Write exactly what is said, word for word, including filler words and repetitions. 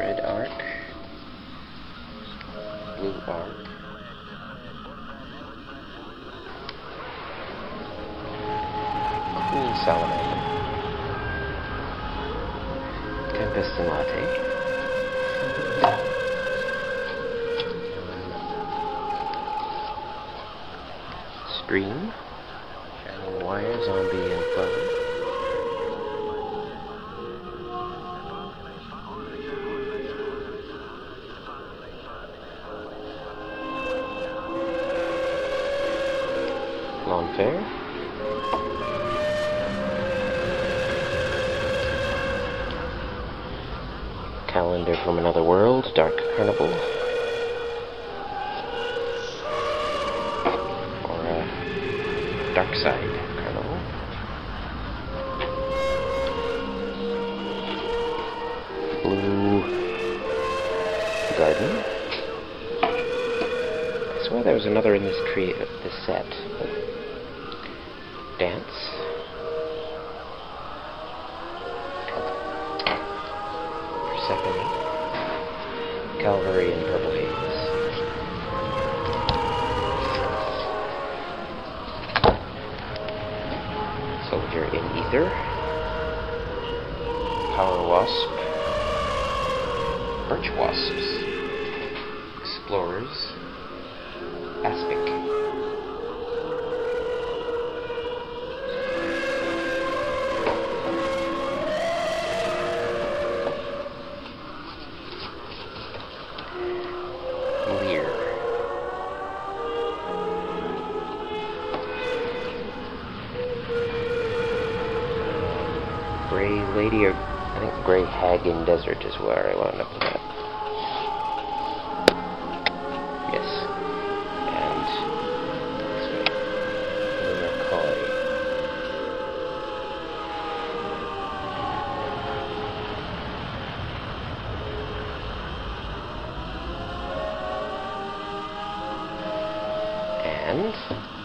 Red Arc, Blue Arc, Cool Salamander, Tempest in Latte, Stream, Shadow Wire, Zombie and Flood, L'Infer, Calendar from Another World: Darkside Carnival, or uh, Darkside Carnival, Blue Garden. I swear there was another in this tree, uh, this set. But Dance, Persephone, Calvary in Purple Haze, Soldier in Ether, Power Wasp, Birch Wasps, Explorers, Aspic. Gray Lady, or I think Gray Hag in Desert is where I wound up with that. Yes. And this way. Lunar Collie. And